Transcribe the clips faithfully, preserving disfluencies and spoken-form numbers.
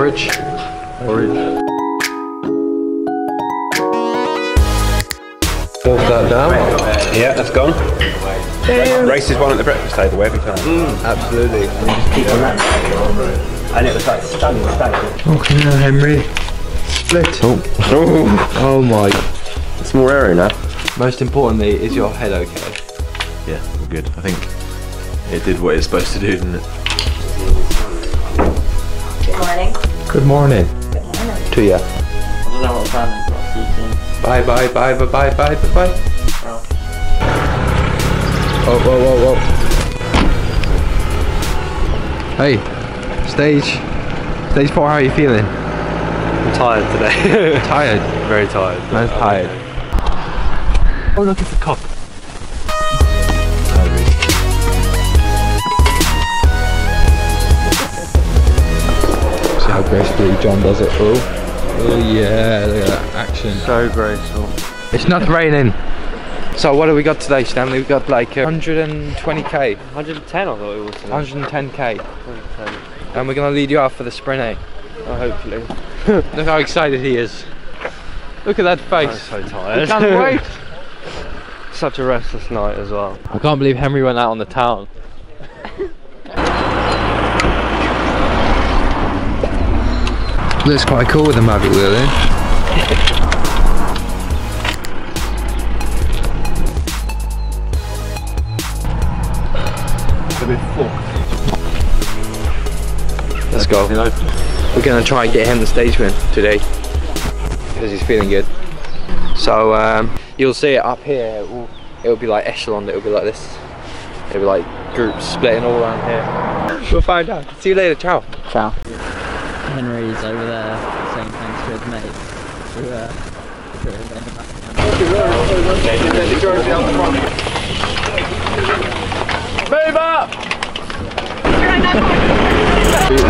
Porridge. Porridge. Wolf that down. Yeah, that's gone. Damn. Rice is one at the breakfast table every time. Mm, absolutely. And you just keep on that. And it was like stunning, stunning. Okay, now Henry. Split. Oh. Oh. Oh my. It's more airy now. Most importantly, is your head okay? Yeah, we're good. I think it did what it's supposed to do, didn't it? Good morning. Good morning. Good morning. To ya. I don't know what time is, but I'll see you soon. Bye bye bye bye bye bye bye bye. Oh. Oh, whoa, whoa, whoa. Hey, stage. Stage four, how are you feeling? I'm tired today. Tired? Very tired. I'm tired. tired. Oh, look, it's a cop. How gracefully John does it. Oh, oh yeah, look at that action. So graceful. It's not raining. So what have we got today, Stanley? We've got like one hundred twenty K. one hundred ten I thought it was. one hundred ten K. one hundred ten. And we're going to lead you out for the sprint, eh? Oh, hopefully. Look how excited he is. Look at that face. I'm so tired. I can't wait. Such a restless night as well. I can't believe Henry went out on the town. Looks quite cool with the Mavic wheel in. It's a bit fucked. Let's go. We're going to try and get him the stage win today, because he's feeling good. So um, you'll see it up here, it will, it'll be like echelon, it'll be like this. It'll be like groups splitting all around here. We'll find out. See you later, ciao. Ciao. Henry's over there saying thanks to his mate to, uh, to move up!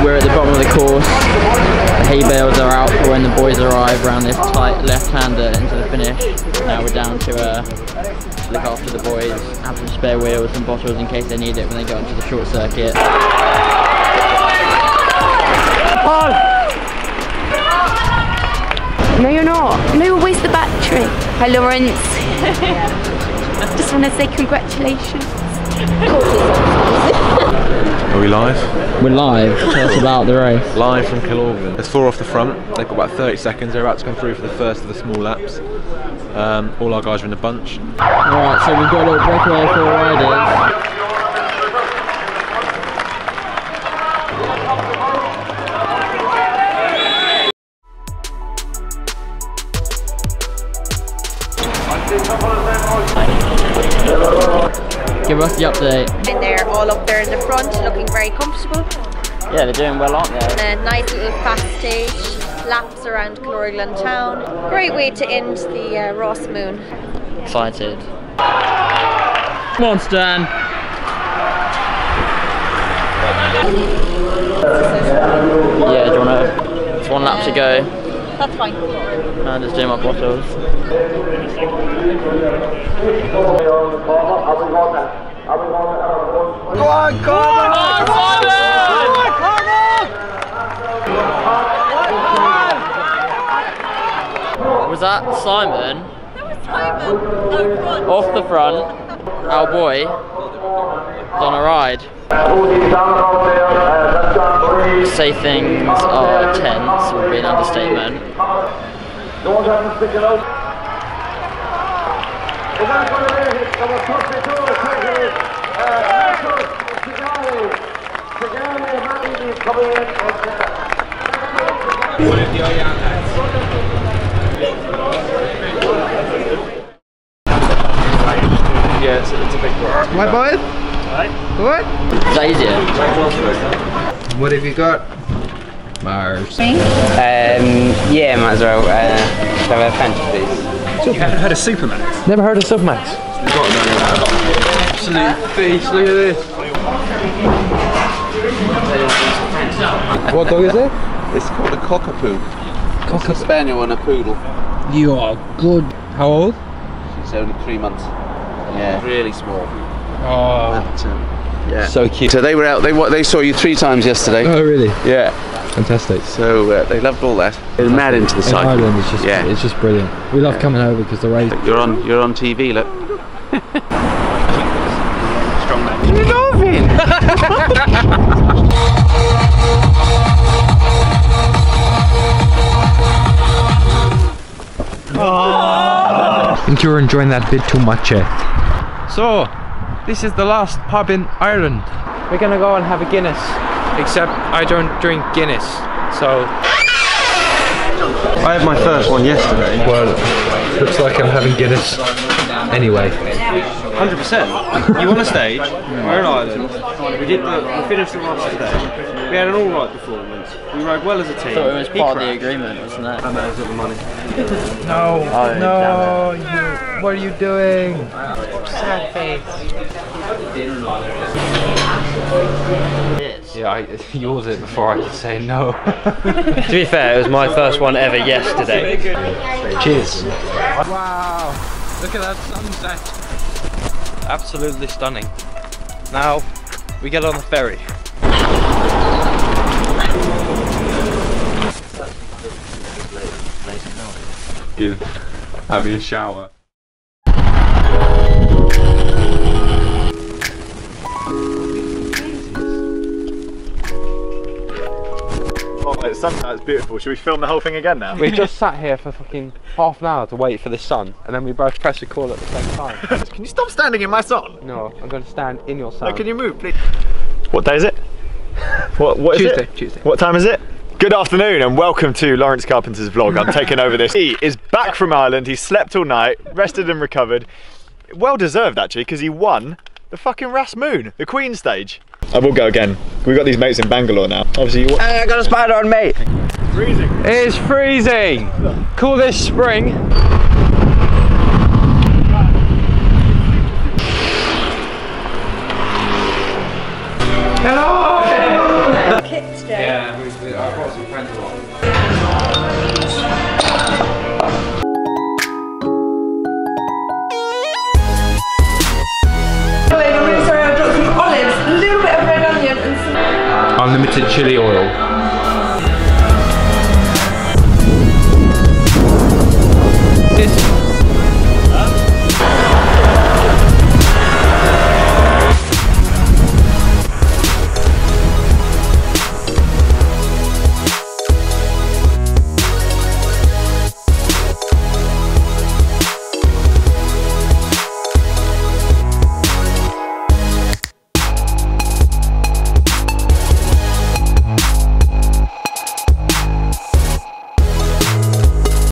We're at the bottom of the course. The hay bales are out for when the boys arrive around this tight left-hander into the finish. Now we're down to, uh, to look after the boys, have some spare wheels and bottles in case they need it when they go onto the short circuit. No, you're not. No, you'll waste the battery. Hi, Lawrence. Just want to say congratulations. Are we live? We're live. Tell us about the race. Live from Killorglin. There's four off the front. They've got about thirty seconds. They're about to come through for the first of the small laps. Um, all our guys are in a bunch. All right, so we've got a little breakaway for riders. Give us the update. And they're all up there in the front, looking very comfortable. Yeah, they're doing well, aren't they? And a nice little fast stage, laps around Killorglin town. Great way to end the uh, Rás Mumhan. Excited. Come on, Stan. Yeah, do you want to? It's one lap to go. That's fine. And just do my bottles. Go on, Connor! Go on, Connor! Go on, Connor! Was that Simon? That was Simon. Oh, off the front, our boy was on a ride. To say things are tense would be an understatement. Yeah, it's, it's a big one. My boy? What? Is that easier? What have you got? Mars. Um, yeah, might as well. Uh, shall I have a Fanta, please? You haven't heard of Supermax? Never heard of Supermax. Absolute beast, look at this. What dog is it? It's called a cockapoo. Cockapoo. It's a spaniel and a poodle. You are good. How old? She's only three months. Yeah. Really small. Oh. Yeah. So cute. So they were out, they, they saw you three times yesterday. Oh really? Yeah. Fantastic. So uh, they loved all that. They're mad into the cycle. In Ireland, it's just, yeah. it's just brilliant. We love yeah. coming over because the race. You're on, you're on T V, look. Strong man. You're laughing. Oh. I think you're enjoying that bit too much, eh? So, this is the last pub in Ireland. We're gonna go and have a Guinness. Except I don't drink Guinness, so... I had my first one yesterday. Well, looks like I'm having Guinness anyway. one hundred percent. You want a stage? We're in Ireland. We did the, we finished the last stage. We had an alright performance. We rode well as a team. I thought it was part of the agreement, wasn't it? I managed all the money. No, oh, no, you, what are you doing? Sad face. Yeah, I, yours it before I could say no. To be fair, it was my first one ever yesterday. Cheers. Wow, look at that sunset. Absolutely stunning. Now, we get on the ferry. Is having a shower. Oh, the sunset's beautiful. Should we film the whole thing again now? We just sat here for fucking half an hour to wait for the sun, and then we both pressed record at the same time. Can you stop standing in my sun? No, I'm going to stand in your sun. No, can you move, please? What day is it? What, what is Tuesday, it? Tuesday. What time is it? Good afternoon and welcome to Lawrence Carpenter's vlog. I'm taking over this. He is back from Ireland. He slept all night, rested and recovered. Well deserved actually, because he won the fucking Rás Mumhan, the Queen stage. I will go again. We've got these mates in Bangalore now. Obviously, you hey, I got a spider on me. It's freezing. It is freezing. Call this spring. Hello. Yeah, we, we, I've got some friends along. I'm really sorry, I dropped some olives, a little bit of red onion and some... Unlimited chili oil.